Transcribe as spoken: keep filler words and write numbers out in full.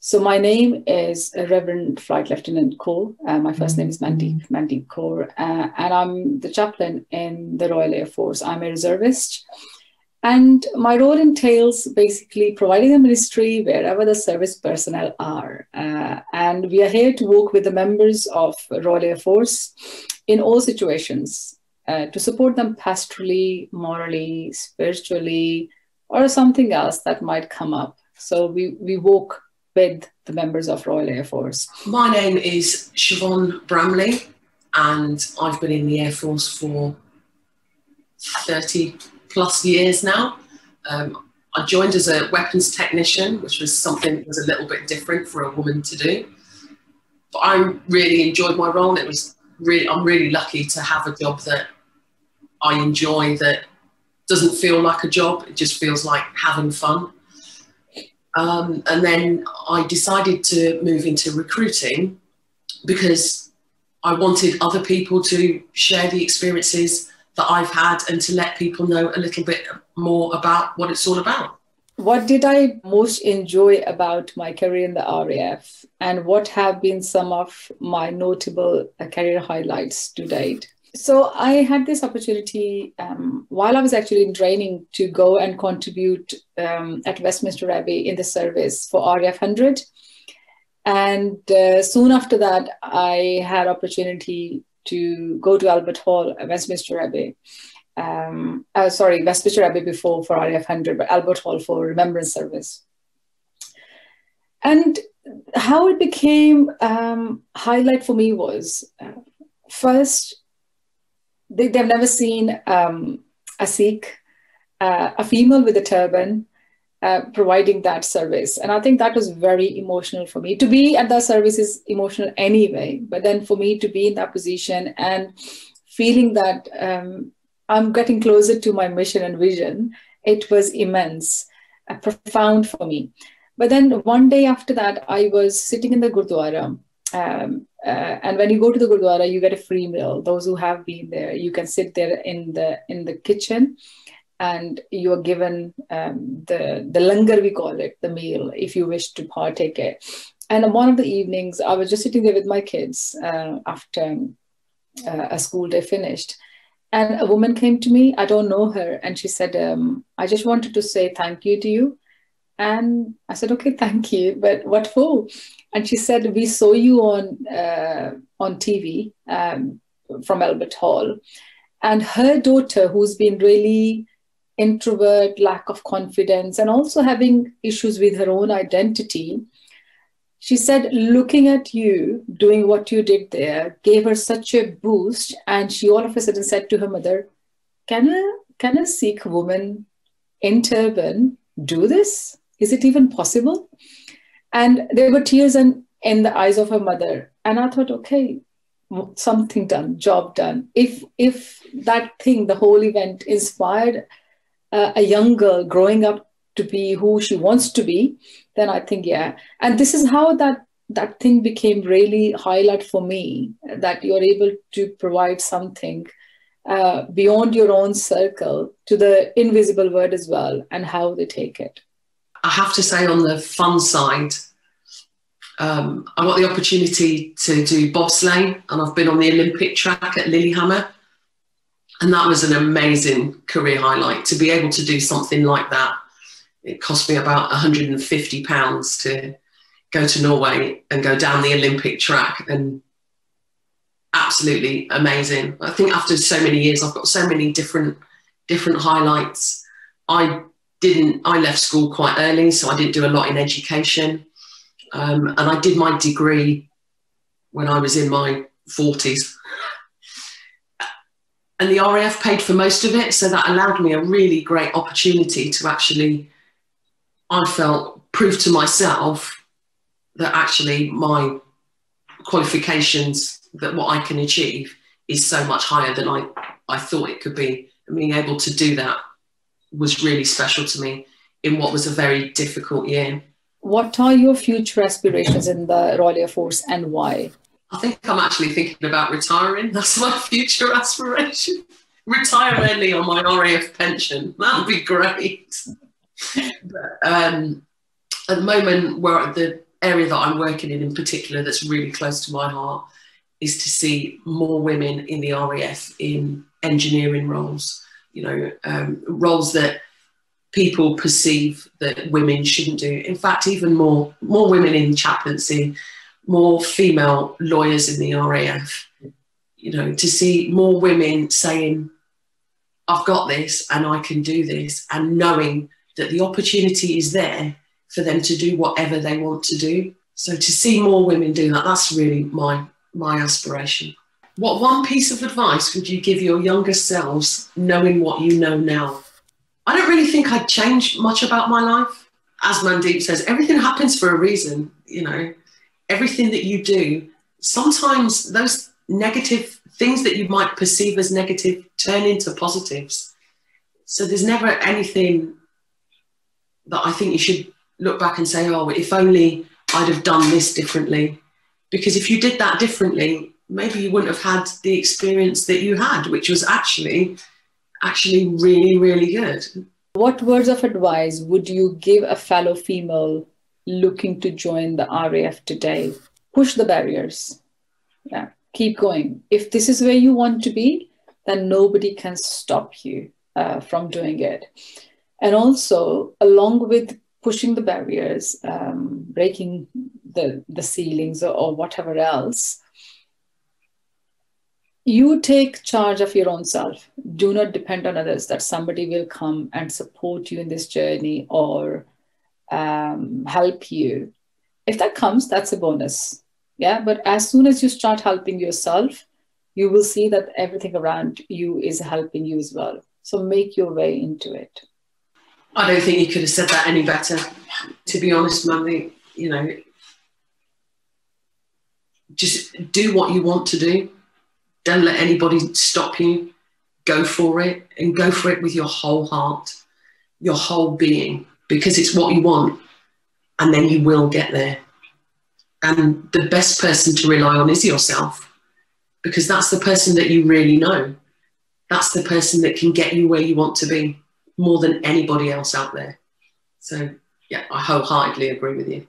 So my name is Reverend Flight Lieutenant Kaur. Uh, my first name is Mandeep, Mandeep Kaur, uh, and I'm the chaplain in the Royal Air Force. I'm a reservist. And my role entails basically providing a ministry wherever the service personnel are. Uh, and we are here to work with the members of Royal Air Force in all situations uh, to support them pastorally, morally, spiritually, or something else that might come up. So we, we walk with the members of Royal Air Force. My name is Shevonne Bramley, and I've been in the Air Force for thirty plus years now. Um, I joined as a weapons technician, which was something that was a little bit different for a woman to do. But I really enjoyed my role. It was really, I'm really lucky to have a job that I enjoy, that doesn't feel like a job. It just feels like having fun. Um, and then I decided to move into recruiting because I wanted other people to share the experiences that I've had and to let people know a little bit more about what it's all about. What did I most enjoy about my career in the R A F, and what have been some of my notable career highlights to date? So I had this opportunity um, while I was actually in training to go and contribute um, at Westminster Abbey in the service for R A F one hundred. And uh, soon after that, I had opportunity to go to Albert Hall, Westminster Abbey. Um, uh, sorry, Westminster Abbey before for R A F one hundred, but Albert Hall for Remembrance Service. And how it became um, highlight for me was, uh, first, they, they've never seen um, a Sikh, uh, a female with a turban, uh, providing that service. And I think that was very emotional for me. To be at that service is emotional anyway, but then for me to be in that position and feeling that um, I'm getting closer to my mission and vision, it was immense, uh, profound for me. But then one day after that, I was sitting in the Gurdwara. Um, uh, and when you go to the Gurdwara, you get a free meal. Those who have been there, you can sit there in the in the kitchen, and you are given um, the the langar, we call it, the meal, if you wish to partake it. And on one of the evenings, I was just sitting there with my kids uh, after uh, a school day finished, and a woman came to me. I don't know her, and she said, um, "I just wanted to say thank you to you." And I said, "Okay, thank you, but what for?" And she said, "We saw you on uh, on T V um, from Albert Hall." And her daughter, who's been really introvert, lack of confidence, and also having issues with her own identity, she said, looking at you, doing what you did there, gave her such a boost. And she all of a sudden said to her mother, can a, can a Sikh woman in turban do this? Is it even possible? And there were tears in, in the eyes of her mother. And I thought, okay, something done, job done. If, if that thing, the whole event inspired uh, a young girl growing up to be who she wants to be, then I think, yeah. And this is how that, that thing became really highlight for me, that you're able to provide something uh, beyond your own circle to the invisible world as well, and how they take it. I have to say, on the fun side, um, I got the opportunity to do bobsleigh, and I've been on the Olympic track at Lillehammer, and that was an amazing career highlight, to be able to do something like that. It cost me about one hundred and fifty pounds to go to Norway and go down the Olympic track, and absolutely amazing. I think after so many years, I've got so many different, different highlights. I didn't, I left school quite early, so I didn't do a lot in education. Um, and I did my degree when I was in my forties. And the R A F paid for most of it, so that allowed me a really great opportunity to actually, I felt, prove to myself that actually my qualifications, that what I can achieve is so much higher than I, I thought it could be. And being able to do that was really special to me in what was a very difficult year. What are your future aspirations in the Royal Air Force, and why? I think I'm actually thinking about retiring. That's my future aspiration. Retire early on my R A F pension. That would be great. But, um, at the moment, we're at the area that I'm working in in particular that's really close to my heart is to see more women in the R A F in engineering roles, you know, um, roles that people perceive that women shouldn't do. In fact, even more, more women in chaplaincy, more female lawyers in the R A F, you know, to see more women saying, I've got this and I can do this, and knowing that the opportunity is there for them to do whatever they want to do. So to see more women do that, that's really my, my aspiration. What one piece of advice would you give your younger selves knowing what you know now? I don't really think I'd change much about my life. As Mandeep says, everything happens for a reason, you know. Everything that you do, sometimes those negative things that you might perceive as negative turn into positives. So there's never anything that I think you should look back and say, oh, if only I'd have done this differently. Because if you did that differently, maybe you wouldn't have had the experience that you had, which was actually, actually really, really good. What words of advice would you give a fellow female looking to join the R A F today? Push the barriers. Yeah, keep going. If this is where you want to be, then nobody can stop you uh, from doing it. And also, along with pushing the barriers, um, breaking the, the ceilings or, or whatever else, you take charge of your own self. Do not depend on others, that somebody will come and support you in this journey or um, help you. If that comes, that's a bonus. Yeah, but as soon as you start helping yourself, you will see that everything around you is helping you as well. So make your way into it. I don't think you could have said that any better, to be honest, Mandy. You know, just do what you want to do. Don't let anybody stop you. Go for it, and go for it with your whole heart, your whole being, because it's what you want, and then you will get there. And the best person to rely on is yourself, because that's the person that you really know. That's the person that can get you where you want to be, more than anybody else out there. So yeah, I wholeheartedly agree with you.